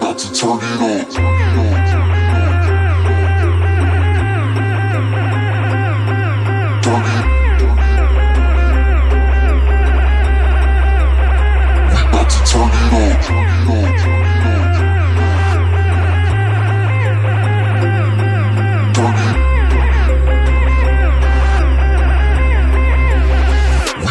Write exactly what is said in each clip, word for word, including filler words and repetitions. got to turn it on. Turn it on. We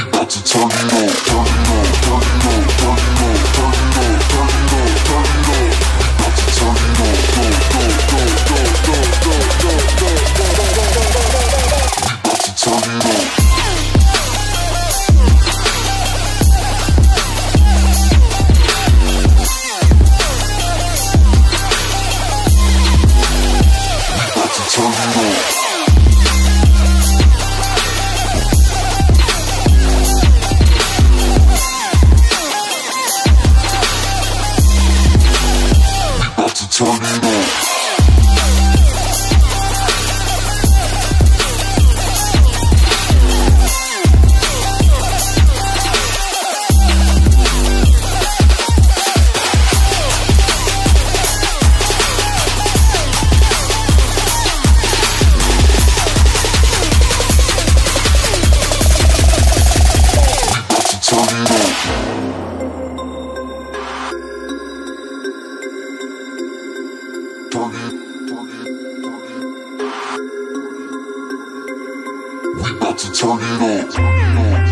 'bout to turn it on.